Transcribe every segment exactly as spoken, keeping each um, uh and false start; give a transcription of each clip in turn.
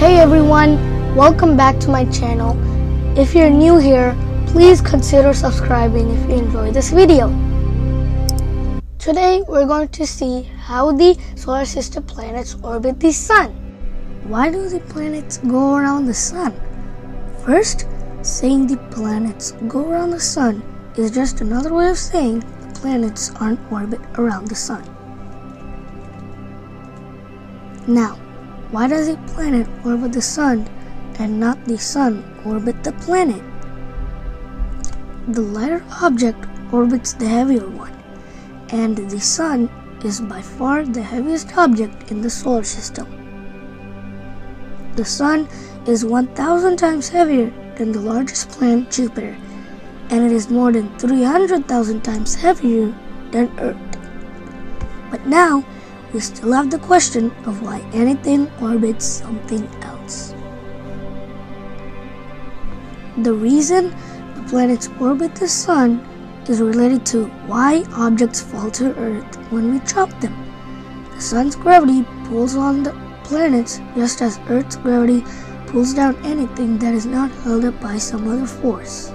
Hey everyone, welcome back to my channel. If you're new here, please consider subscribing if you enjoy this video. Today we're going to see how the solar system planets orbit the sun. Why do the planets go around the sun? First, saying the planets go around the sun is just another way of saying the planets are in orbit around the sun. Now, why does a planet orbit the sun and not the sun orbit the planet? The lighter object orbits the heavier one, and the sun is by far the heaviest object in the solar system. The sun is one thousand times heavier than the largest planet Jupiter, and it is more than three hundred thousand times heavier than Earth. But now, we still have the question of why anything orbits something else. The reason the planets orbit the sun is related to why objects fall to Earth when we chop them. The sun's gravity pulls on the planets just as Earth's gravity pulls down anything that is not held up by some other force.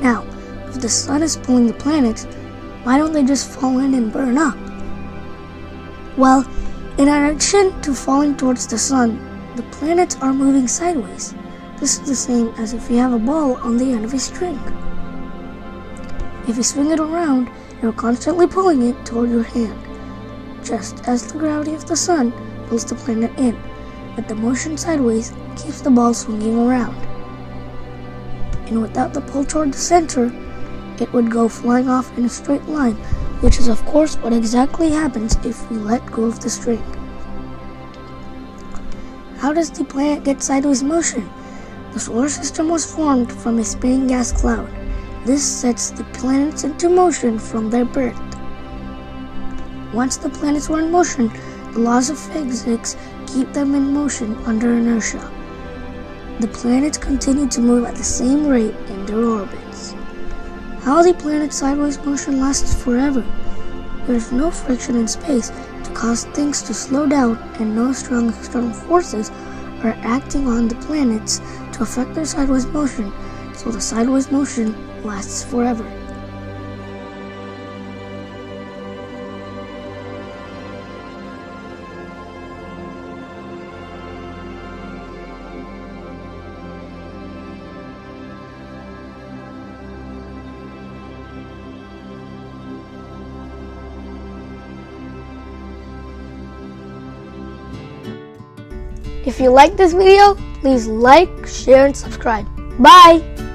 Now, if the sun is pulling the planets, why don't they just fall in and burn up? Well, in addition to falling towards the sun, the planets are moving sideways. This is the same as if you have a ball on the end of a string. If you swing it around, you're constantly pulling it toward your hand, just as the gravity of the sun pulls the planet in, but the motion sideways keeps the ball swinging around. And without the pull toward the center, it would go flying off in a straight line, which is of course what exactly happens if we let go of the string. How does the planet get sideways motion? The solar system was formed from a spinning gas cloud. This sets the planets into motion from their birth. Once the planets were in motion, the laws of physics keep them in motion under inertia. The planets continue to move at the same rate in their orbits. How the planet's sideways motion lasts forever. There is no friction in space to cause things to slow down, and no strong external forces are acting on the planets to affect their sideways motion, so the sideways motion lasts forever. If you like this video, please like, share, and subscribe. Bye!